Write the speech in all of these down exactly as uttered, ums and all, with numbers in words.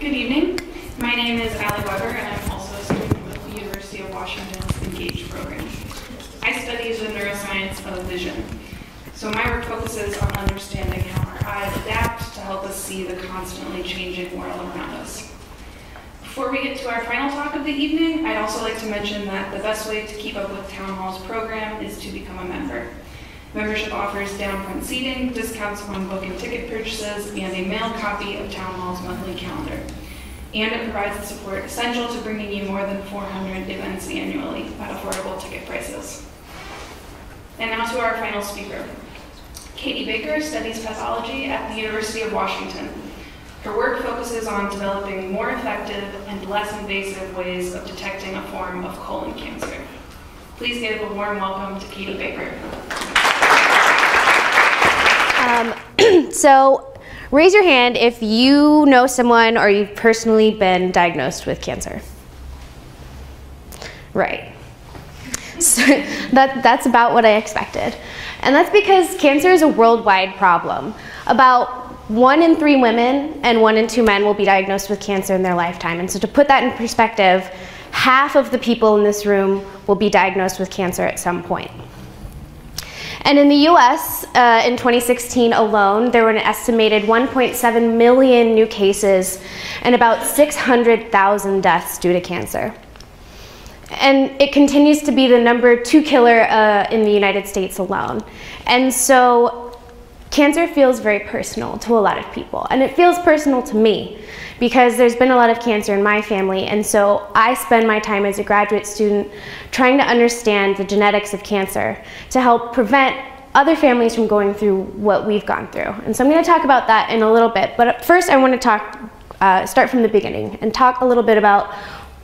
Good evening. My name is Allie Weber, and I'm also a student with the University of Washington's Engage Program. I study the neuroscience of vision. So my work focuses on understanding how our eyes adapt to help us see the constantly changing world around us. Before we get to our final talk of the evening, I'd also like to mention that the best way to keep up with Town Hall's program is to become a member. Membership offers down front seating, discounts on book and ticket purchases, and a mail copy of Town Hall's monthly calendar. And it provides the support essential to bringing you more than four hundred events annually at affordable ticket prices. And now to our final speaker. Katie Baker studies pathology at the University of Washington. Her work focuses on developing more effective and less invasive ways of detecting a form of colon cancer. Please give a warm welcome to Katie Baker. Um, so raise your hand if you know someone or you've personally been diagnosed with cancer. Right. So that, that's about what I expected. And that's because cancer is a worldwide problem. About one in three women and one in two men will be diagnosed with cancer in their lifetime. And so to put that in perspective, half of the people in this room will be diagnosed with cancer at some point. And in the U S, uh, in twenty sixteen alone, there were an estimated one point seven million new cases and about six hundred thousand deaths due to cancer. And it continues to be the number two killer uh, in the United States alone. And so cancer feels very personal to a lot of people. And it feels personal to me because there's been a lot of cancer in my family. And so I spend my time as a graduate student trying to understand the genetics of cancer to help prevent other families from going through what we've gone through. And so I'm going to talk about that in a little bit. But first, I want to talk, uh, start from the beginning and talk a little bit about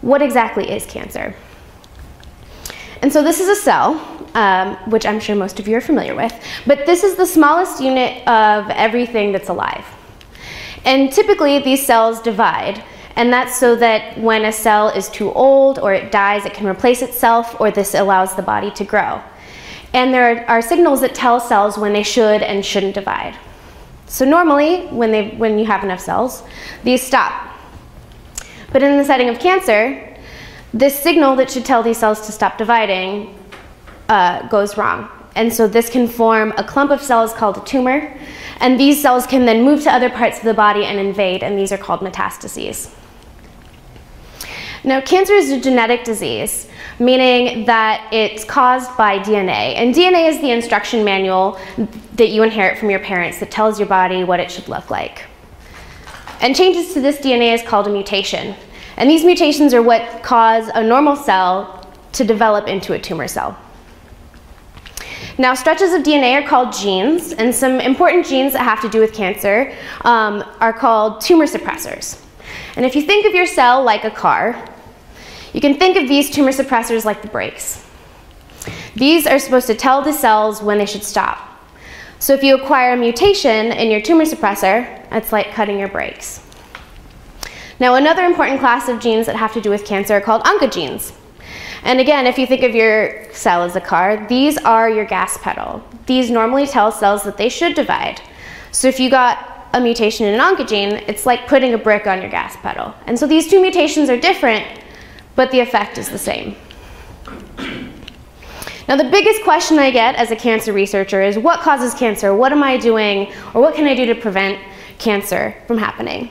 what exactly is cancer. And so this is a cell, um, which I'm sure most of you are familiar with, but this is the smallest unit of everything that's alive. And typically these cells divide, and that's so that when a cell is too old or it dies, it can replace itself, or this allows the body to grow. And there are, are signals that tell cells when they should and shouldn't divide. So normally, when, they, when you have enough cells, these stop. But in the setting of cancer, this signal that should tell these cells to stop dividing uh, goes wrong. And so this can form a clump of cells called a tumor. And these cells can then move to other parts of the body and invade, and these are called metastases. Now, cancer is a genetic disease, meaning that it's caused by D N A. And D N A is the instruction manual that you inherit from your parents that tells your body what it should look like. And changes to this D N A is called a mutation. And these mutations are what cause a normal cell to develop into a tumor cell. Now, stretches of D N A are called genes, and some important genes that have to do with cancer um, are called tumor suppressors. And if you think of your cell like a car, you can think of these tumor suppressors like the brakes. These are supposed to tell the cells when they should stop. So if you acquire a mutation in your tumor suppressor, it's like cutting your brakes. Now, another important class of genes that have to do with cancer are called oncogenes. And again, if you think of your cell as a car, these are your gas pedal. These normally tell cells that they should divide. So if you got a mutation in an oncogene, it's like putting a brick on your gas pedal. And so these two mutations are different, but the effect is the same. Now, the biggest question I get as a cancer researcher is, what causes cancer? What am I doing? Or what can I do to prevent cancer from happening?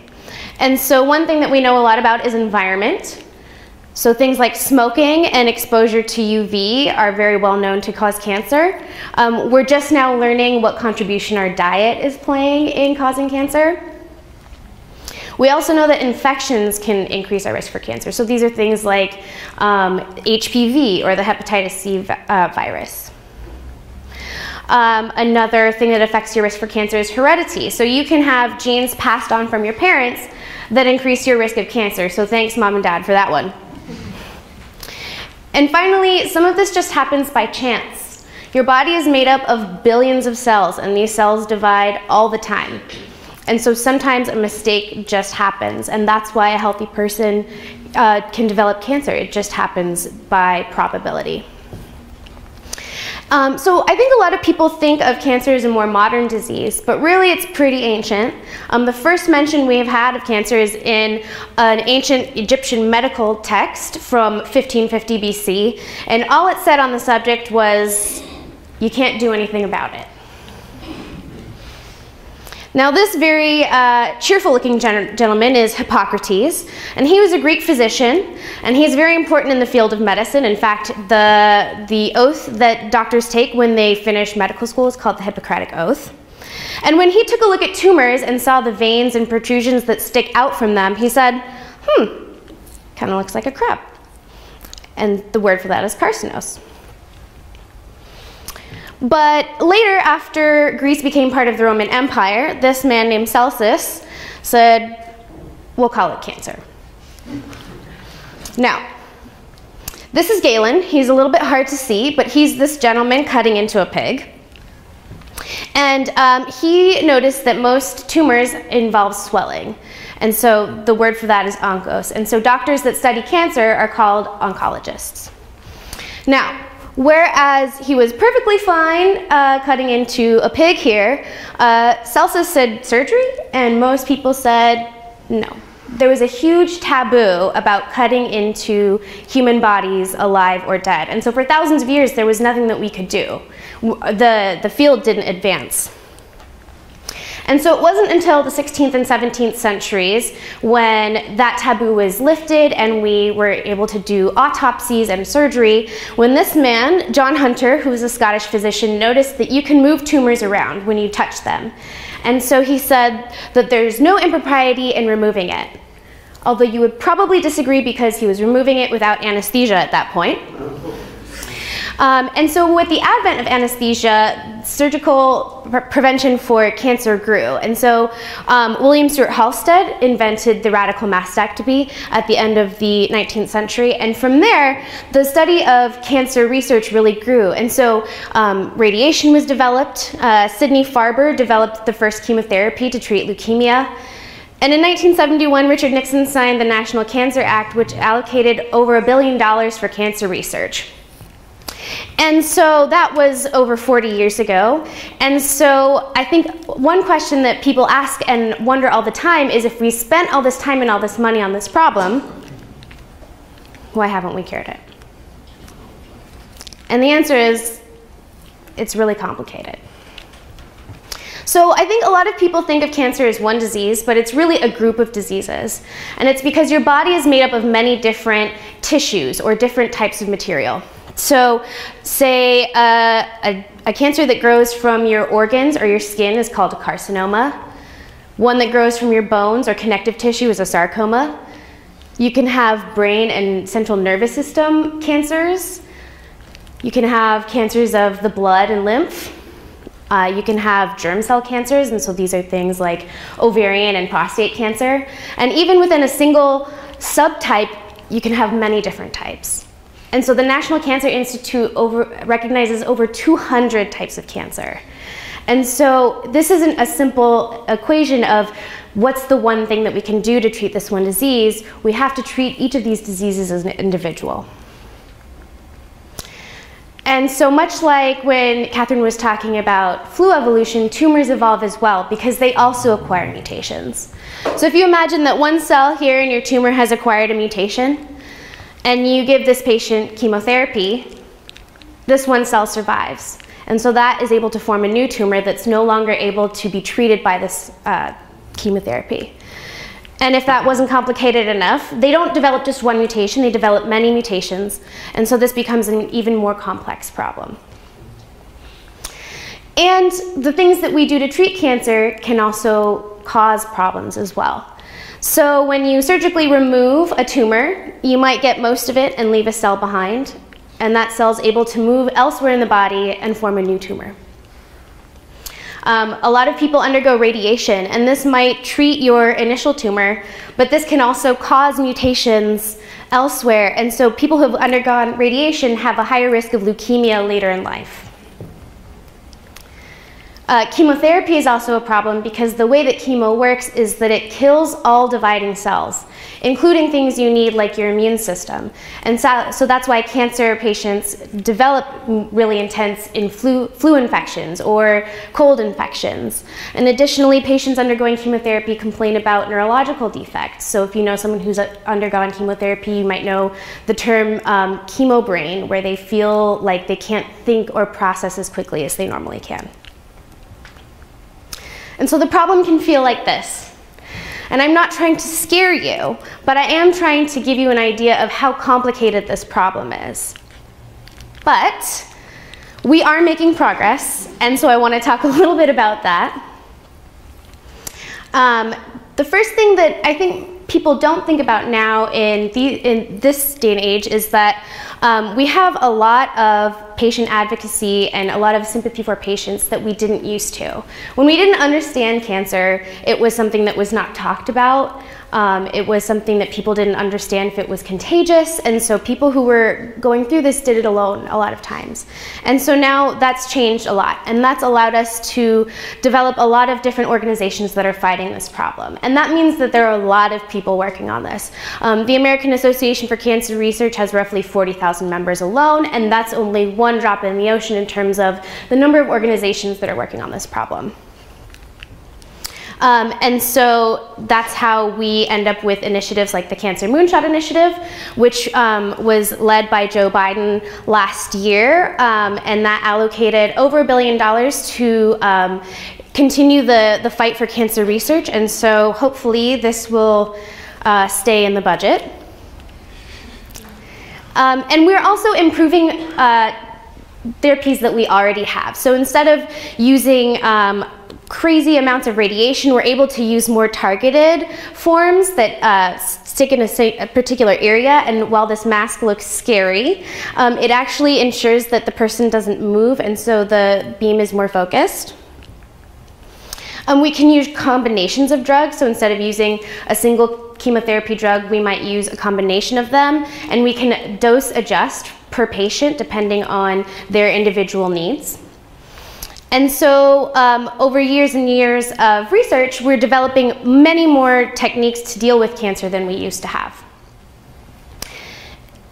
And so one thing that we know a lot about is environment. So things like smoking and exposure to U V are very well known to cause cancer. Um, we're just now learning what contribution our diet is playing in causing cancer. We also know that infections can increase our risk for cancer. So these are things like um, H P V or the hepatitis C uh, virus. Um, another thing that affects your risk for cancer is heredity. So you can have genes passed on from your parents that increase your risk of cancer. So thanks, Mom and Dad, for that one. And finally, some of this just happens by chance. Your body is made up of billions of cells, and these cells divide all the time. And so sometimes a mistake just happens, and that's why a healthy person uh, can develop cancer. It just happens by probability. Um, so I think a lot of people think of cancer as a more modern disease, but really it's pretty ancient. Um, the first mention we have had of cancer is in an ancient Egyptian medical text from fifteen fifty B C, and all it said on the subject was, you can't do anything about it. Now this very uh, cheerful looking gen gentleman is Hippocrates, and he was a Greek physician, and he's very important in the field of medicine. In fact, the, the oath that doctors take when they finish medical school is called the Hippocratic Oath. And when he took a look at tumors and saw the veins and protrusions that stick out from them, he said, hmm, kind of looks like a crab. And the word for that is carcinos. But later, after Greece became part of the Roman Empire, this man named Celsus said, we'll call it cancer. Now, this is Galen. He's a little bit hard to see, but he's this gentleman cutting into a pig. And um, he noticed that most tumors involve swelling. And so the word for that is oncos. And so doctors that study cancer are called oncologists. Now, whereas he was perfectly fine uh, cutting into a pig here, uh, Celsus said surgery, and most people said no. There was a huge taboo about cutting into human bodies, alive or dead. And so for thousands of years, there was nothing that we could do. The, the field didn't advance. And so it wasn't until the sixteenth and seventeenth centuries when that taboo was lifted and we were able to do autopsies and surgery, when this man, John Hunter, who was a Scottish physician, noticed that you can move tumors around when you touch them. And so he said that there's no impropriety in removing it. Although you would probably disagree because he was removing it without anesthesia at that point. Um, and so with the advent of anesthesia, surgical pre prevention for cancer grew. And so um, William Stewart Halsted invented the radical mastectomy at the end of the nineteenth century. And from there, the study of cancer research really grew. And so um, radiation was developed. Uh, Sidney Farber developed the first chemotherapy to treat leukemia. And in nineteen seventy-one, Richard Nixon signed the National Cancer Act, which allocated over a billion dollars for cancer research. And so that was over forty years ago. And so I think one question that people ask and wonder all the time is, if we spent all this time and all this money on this problem, why haven't we cured it? And the answer is, it's really complicated. So I think a lot of people think of cancer as one disease, but it's really a group of diseases. And it's because your body is made up of many different tissues or different types of material. So say uh, a, a cancer that grows from your organs or your skin is called a carcinoma. One that grows from your bones or connective tissue is a sarcoma. You can have brain and central nervous system cancers. You can have cancers of the blood and lymph. Uh, you can have germ cell cancers, and so these are things like ovarian and prostate cancer. And even within a single subtype, you can have many different types. And so the National Cancer Institute over, recognizes over two hundred types of cancer. And so this isn't a simple equation of what's the one thing that we can do to treat this one disease. We have to treat each of these diseases as an individual. And so much like when Catherine was talking about flu evolution, tumors evolve as well because they also acquire mutations. So if you imagine that one cell here in your tumor has acquired a mutation, and you give this patient chemotherapy, this one cell survives. And so that is able to form a new tumor that's no longer able to be treated by this uh, chemotherapy. And if that wasn't complicated enough, they don't develop just one mutation, they develop many mutations. And so this becomes an even more complex problem. And the things that we do to treat cancer can also cause problems as well. So when you surgically remove a tumor, you might get most of it and leave a cell behind, and that cell's able to move elsewhere in the body and form a new tumor. Um, a lot of people undergo radiation, and this might treat your initial tumor, but this can also cause mutations elsewhere, and so people who have undergone radiation have a higher risk of leukemia later in life. Uh, chemotherapy is also a problem because the way that chemo works is that it kills all dividing cells. including things you need like your immune system. And so, so that's why cancer patients develop really intense in flu, flu infections or cold infections. And additionally, patients undergoing chemotherapy complain about neurological defects. So if you know someone who's undergone chemotherapy, you might know the term um, chemo brain, where they feel like they can't think or process as quickly as they normally can. And so the problem can feel like this. And I'm not trying to scare you, but I am trying to give you an idea of how complicated this problem is. But we are making progress, and so I want to talk a little bit about that. Um, the first thing that I think people don't think about now in, the, in this day and age is that um, we have a lot of patient advocacy and a lot of sympathy for patients that we didn't used to. When we didn't understand cancer, it was something that was not talked about. Um, it was something that people didn't understand if it was contagious, and so people who were going through this did it alone a lot of times. And so now that's changed a lot, and that's allowed us to develop a lot of different organizations that are fighting this problem. And that means that there are a lot of people working on this. Um, the American Association for Cancer Research has roughly forty thousand members alone, and that's only one drop in the ocean in terms of the number of organizations that are working on this problem. Um, and so that's how we end up with initiatives like the Cancer Moonshot Initiative, which um, was led by Joe Biden last year, um, and that allocated over a billion dollars to um, continue the, the fight for cancer research. And so hopefully this will uh, stay in the budget. Um, and we're also improving uh, therapies that we already have. So instead of using um, crazy amounts of radiation, we're able to use more targeted forms that uh, stick in a, a particular area, and while this mask looks scary, um, it actually ensures that the person doesn't move, and so the beam is more focused. Um, we can use combinations of drugs, so instead of using a single chemotherapy drug, we might use a combination of them, and we can dose adjust per patient depending on their individual needs. And so um, over years and years of research, we're developing many more techniques to deal with cancer than we used to have.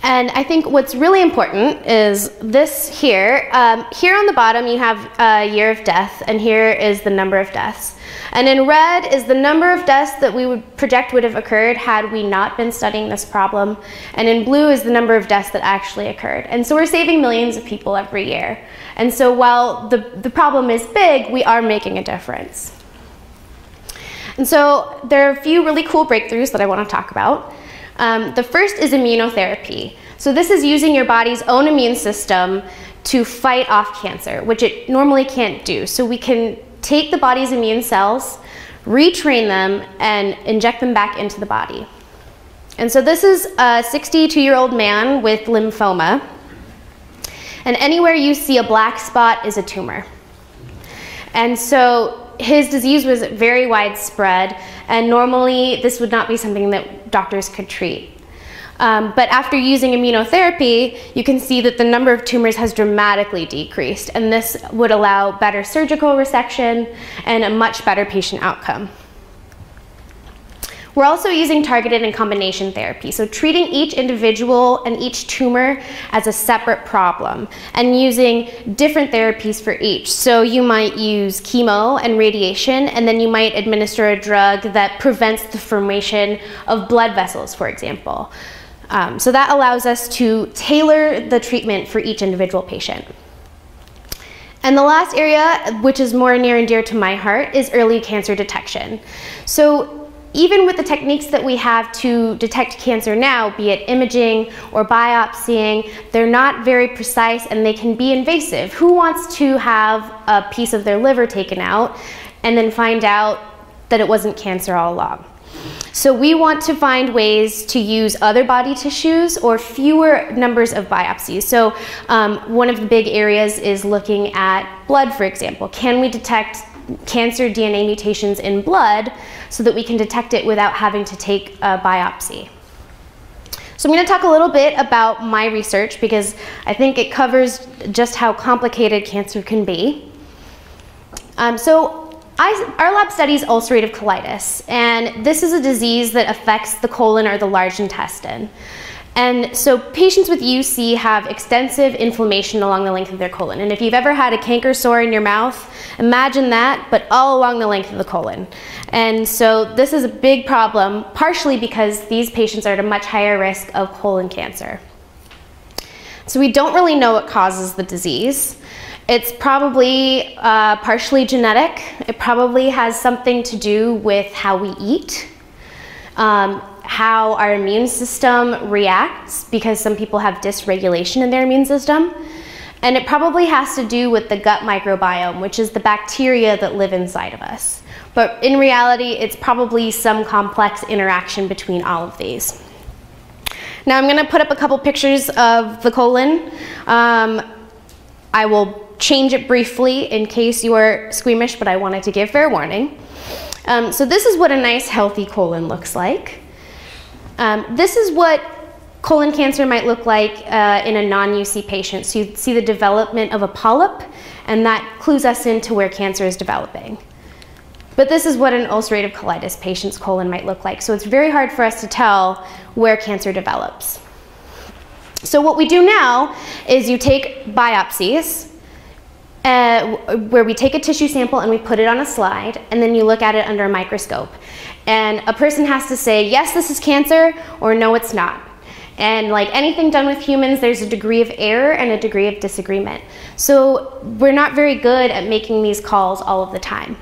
And I think what's really important is this here. Um, here on the bottom, you have a uh, year of death, and here is the number of deaths. And in red is the number of deaths that we would project would have occurred had we not been studying this problem. And in blue is the number of deaths that actually occurred. And so we're saving millions of people every year. And so while the, the problem is big, we are making a difference. And so there are a few really cool breakthroughs that I want to talk about. Um, the first is immunotherapy. So this is using your body's own immune system to fight off cancer, which it normally can't do. So we can take the body's immune cells, retrain them, and inject them back into the body. And so this is a sixty-two-year-old man with lymphoma. And anywhere you see a black spot is a tumor. And so his disease was very widespread, and normally this would not be something that doctors could treat. Um, but after using immunotherapy, you can see that the number of tumors has dramatically decreased, and this would allow better surgical resection and a much better patient outcome. We're also using targeted and combination therapy, so treating each individual and each tumor as a separate problem and using different therapies for each. So you might use chemo and radiation, and then you might administer a drug that prevents the formation of blood vessels, for example. Um, so that allows us to tailor the treatment for each individual patient. And the last area, which is more near and dear to my heart, is early cancer detection. So even with the techniques that we have to detect cancer now, be it imaging or biopsying, they're not very precise and they can be invasive. Who wants to have a piece of their liver taken out and then find out that it wasn't cancer all along? So we want to find ways to use other body tissues or fewer numbers of biopsies. So um, one of the big areas is looking at blood, for example. Can we detect cancer D N A mutations in blood so that we can detect it without having to take a biopsy? So I'm going to talk a little bit about my research because I think it covers just how complicated cancer can be. Um, so I, our lab studies ulcerative colitis, and this is a disease that affects the colon or the large intestine. And so patients with U C have extensive inflammation along the length of their colon. And if you've ever had a canker sore in your mouth, imagine that, but all along the length of the colon. And so this is a big problem, partially because these patients are at a much higher risk of colon cancer. So we don't really know what causes the disease. It's probably uh, partially genetic. It probably has something to do with how we eat. Um, how our immune system reacts, because some people have dysregulation in their immune system. And it probably has to do with the gut microbiome, which is the bacteria that live inside of us. But in reality, it's probably some complex interaction between all of these. Now I'm gonna put up a couple pictures of the colon. Um, I will change it briefly in case you are squeamish, but I wanted to give fair warning. Um, so this is what a nice healthy colon looks like. Um, this is what colon cancer might look like uh, in a non-U C patient. So you see the development of a polyp, and that clues us into where cancer is developing. But this is what an ulcerative colitis patient's colon might look like. So it's very hard for us to tell where cancer develops. So what we do now is you take biopsies, uh, where we take a tissue sample and we put it on a slide, and then you look at it under a microscope. And a person has to say, yes, this is cancer, or no, it's not. And like anything done with humans, there's a degree of error and a degree of disagreement. So we're not very good at making these calls all of the time.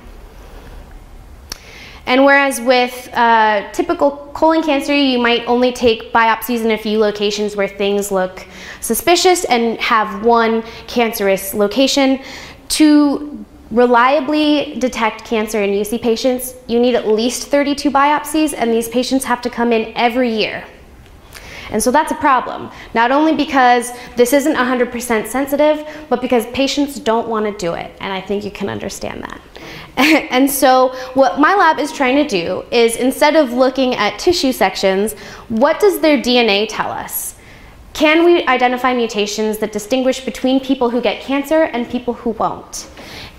And whereas with uh, typical colon cancer, you might only take biopsies in a few locations where things look suspicious and have one cancerous location. To reliably detect cancer in U C patients, you need at least thirty-two biopsies, and these patients have to come in every year. And so that's a problem, not only because this isn't one hundred percent sensitive, but because patients don't want to do it, and I think you can understand that. And so what my lab is trying to do is, instead of looking at tissue sections, what does their D N A tell us? Can we identify mutations that distinguish between people who get cancer and people who won't?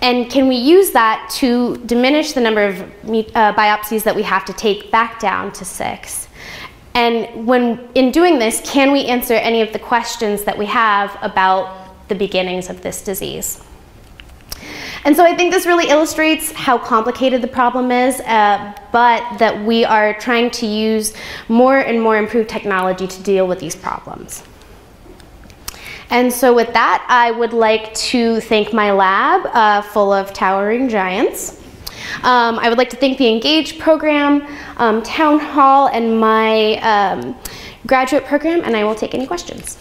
And can we use that to diminish the number of uh, biopsies that we have to take back down to six? And when in doing this, can we answer any of the questions that we have about the beginnings of this disease? And so I think this really illustrates how complicated the problem is, uh, but that we are trying to use more and more improved technology to deal with these problems. And so with that, I would like to thank my lab, uh, full of towering giants. Um, I would like to thank the Engage Program, um, Town Hall, and my um, graduate program, and I will take any questions.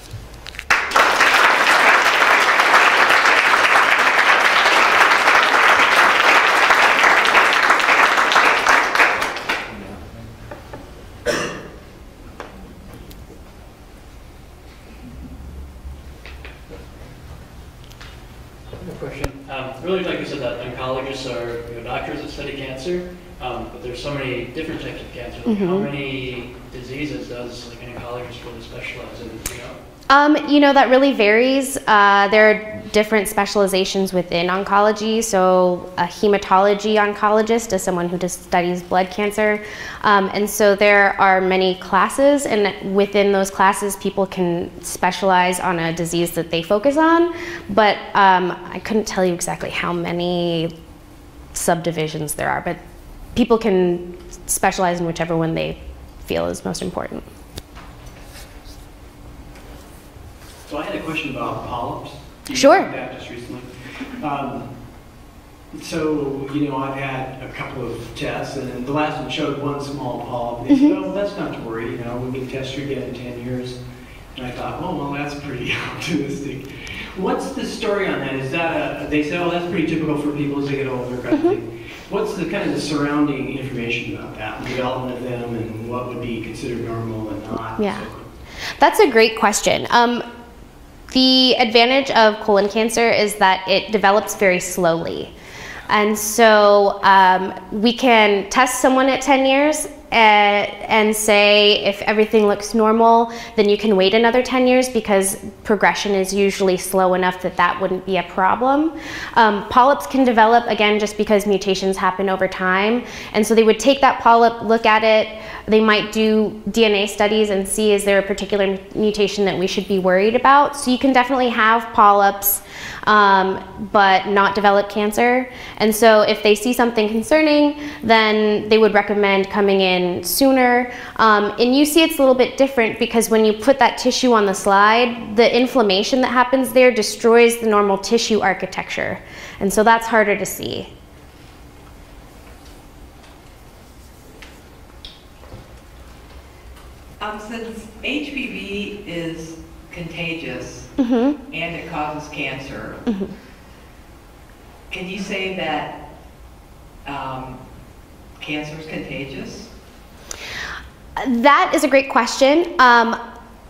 Really, like you said, that oncologists are you know, doctors that study cancer, um, but there's so many different types of cancer. Like mm-hmm. How many diseases does like an oncologist really specialize in? You know, um, you know that really varies. Uh, there are different specializations within oncology. So a hematology oncologist is someone who just studies blood cancer, um, and so there are many classes. And within those classes, people can specialize on a disease that they focus on. But um, I couldn't tell you exactly how many subdivisions there are. But people can specialize in whichever one they feel is most important. So I had a question about polyps. Sure. That just recently. Um, so, you know, I've had a couple of tests, and the last one showed one small polyp. They said, oh, that's not to worry, you know, we can test you again in ten years. And I thought, oh, well, that's pretty optimistic. What's the story on that? Is that a, they said, oh, that's pretty typical for people as they get older, kind of thing. What's the kind of the surrounding information about that, the development of them, and what would be considered normal and not? Yeah, so that's a great question. Um, The advantage of colon cancer is that it develops very slowly. And so um, we can test someone at ten years and, and say if everything looks normal, then you can wait another ten years because progression is usually slow enough that that wouldn't be a problem. Um, polyps can develop, again, just because mutations happen over time. And so they would take that polyp, look at it, they might do D N A studies and see is there a particular mutation that we should be worried about. So you can definitely have polyps um, but not develop cancer. And so if they see something concerning, then they would recommend coming in sooner. Um, in U C it's a little bit different because when you put that tissue on the slide, the inflammation that happens there destroys the normal tissue architecture. And so that's harder to see. Um, since H P V is contagious, mm-hmm. and it causes cancer, mm-hmm. can you say that um, cancer is contagious? That is a great question. Um,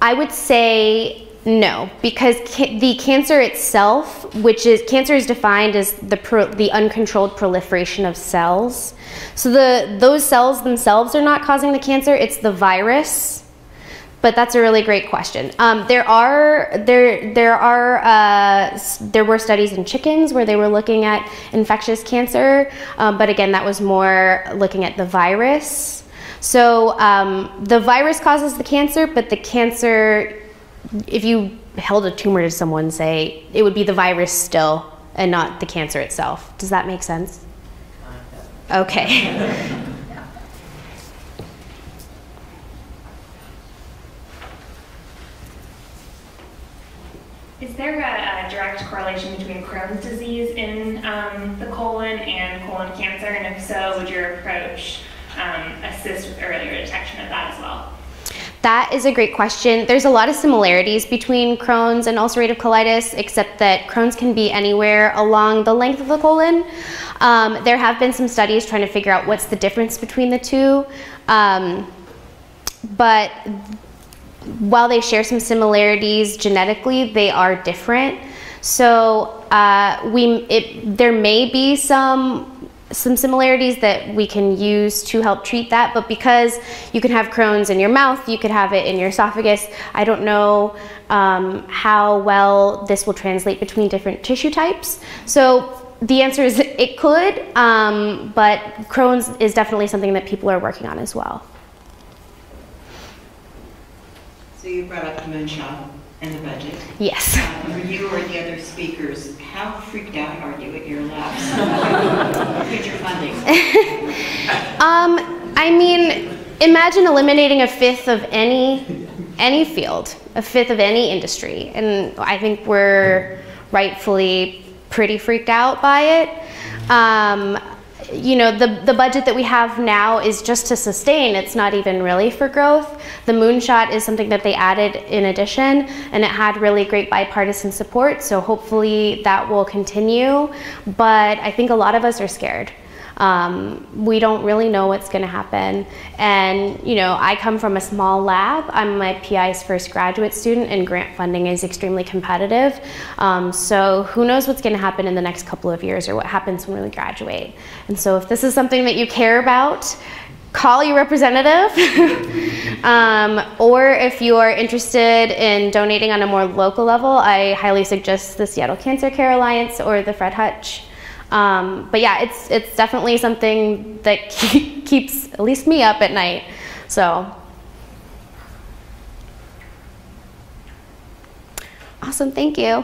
I would say no, because ca the cancer itself, which is, cancer is defined as the, pro the uncontrolled proliferation of cells. So the, those cells themselves are not causing the cancer, it's the virus. But that's a really great question. Um, there are there there are uh, there were studies in chickens where they were looking at infectious cancer, um, but again, that was more looking at the virus. So um, the virus causes the cancer, but the cancer, if you held a tumor to someone, say, it would be the virus still and not the cancer itself. Does that make sense? Okay. Is there a, a direct correlation between Crohn's disease in um, the colon and colon cancer? And if so, would your approach um, assist with earlier detection of that as well? That is a great question. There's a lot of similarities between Crohn's and ulcerative colitis, except that Crohn's can be anywhere along the length of the colon. Um, there have been some studies trying to figure out what's the difference between the two. Um, but while they share some similarities genetically, they are different. So uh, we, it, there may be some some similarities that we can use to help treat that, but because you can have Crohn's in your mouth, you could have it in your esophagus, I don't know um, how well this will translate between different tissue types. So the answer is it could, um, but Crohn's is definitely something that people are working on as well. So you brought up the moonshot and the budget. Yes. Um, you or the other speakers, how freaked out are you at your labs? Future funding. um, I mean, imagine eliminating a fifth of any any field, a fifth of any industry, and I think we're rightfully pretty freaked out by it. Um, you know, the, the budget that we have now is just to sustain, it's not even really for growth. The Moonshot is something that they added in addition, and it had really great bipartisan support, so hopefully that will continue. But I think a lot of us are scared. Um, we don't really know what's going to happen. And, you know, I come from a small lab. I'm my P I's first graduate student, and grant funding is extremely competitive. Um, so who knows what's going to happen in the next couple of years, or what happens when we graduate. And so if this is something that you care about, call your representative. um, or if you are interested in donating on a more local level, I highly suggest the Seattle Cancer Care Alliance or the Fred Hutch. Um, but yeah, it's it's definitely something that keep, keeps at least me up at night. So, awesome, thank you.